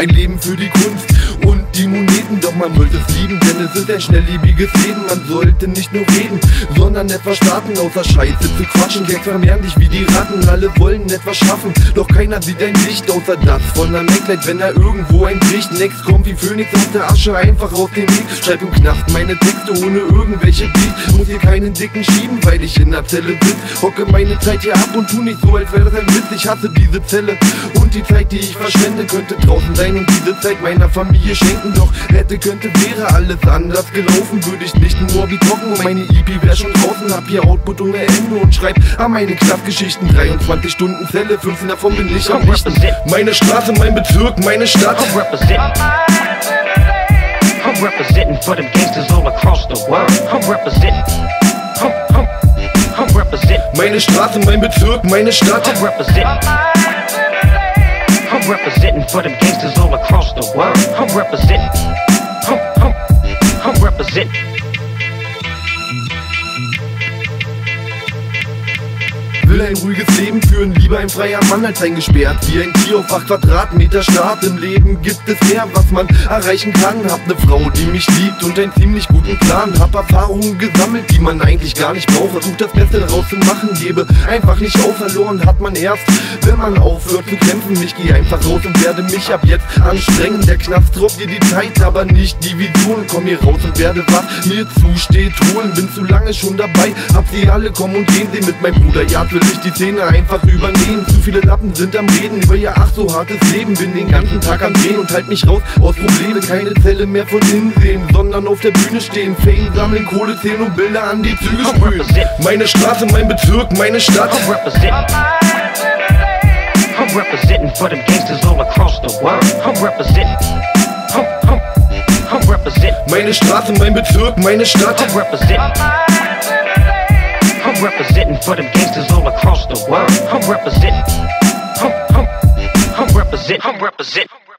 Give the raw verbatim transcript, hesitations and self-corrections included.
ein Leben für die Kunst und die Moneten. Doch man sollte es lieben, denn es ist ein schnellliebiges Leben. Man sollte nicht nur reden, sondern etwas starten. Außer Scheiße zu quatschen, Gags vermehren dich wie die Ratten. Alle wollen etwas schaffen, doch keiner sieht ein Licht, außer das von einem Eckleid, wenn er irgendwo einbricht. Next kommt wie Phönix aus der Asche, einfach aus dem Weg. Schreib im Knast meine Texte ohne irgendwelche Beats. Muss hier keinen Dicken schieben, weil ich in der Zelle bin. Hocke meine Zeit hier ab und tu nicht so, als wäre das ein Witz. Ich hasse diese Zelle und die Zeit, die ich verschwende. Könnte draußen sein und diese Zeit meiner Familie schenken. Doch hätte, könnte, wäre alles anders gelaufen, würde ich nicht nur wie trocken. Und meine E P wäre schon draußen, hab hier Output ohne Ende und schreib an meine Klappgeschichten. Dreiundzwanzig Stunden Zelle, fünfzehn davon bin ich am Richten. Meine Straße, mein Bezirk, meine Stadt. I'm representing. I'm representing for them gangsters all across the world. I'm representing. I'm, I'm, I'm representing. Meine Straße, mein Bezirk, meine Stadt. I'm representing. I'm representing for them gangsters all across the world. I'm representing. I'm, I'm, I'm representing. Will ein ruhiges Leben führen, lieber ein freier Mann als eingesperrt. Wie ein Tier auf acht Quadratmeter Staat. Im Leben gibt es mehr, was man erreichen kann. Hab ne Frau, die mich liebt und einen ziemlich guten Plan. Hab Erfahrungen gesammelt, die man eigentlich gar nicht braucht. Versuch das Beste daraus zu machen, gebe einfach nicht auf. Verloren hat man erst, wenn man aufhört zu kämpfen. Ich geh einfach raus und werde mich ab jetzt anstrengen. Der Knast raubt dir die Zeit, aber nicht die Vision. Komm hier raus und werde, was mir zusteht, holen. Bin zu lange schon dabei, hab sie alle kommen und gehen sehen. Mit meinem Bruder, ja, will ich die Zähne einfach übernehmen. Zu viele Lappen sind am Reden über ihr ach so hartes Leben. Bin den ganzen Tag am Drehen und halt mich raus aus Probleme. Keine Zelle mehr von innen sehen, sondern auf der Bühne stehen. Fame sammeln, Kohle zählen und Bilder an die Züge sprühen. Meine Straße, mein Bezirk, meine Stadt. I'm representing. I'm representing for them gangsters all across the world. I'm representing. I'm, I'm, I'm representing. Meine Straße, mein Bezirk, meine Stadt. I'm representing. I'm representing for them gangsters all across the world. I'm representing. I'm, I'm, I'm representing. I'm representing.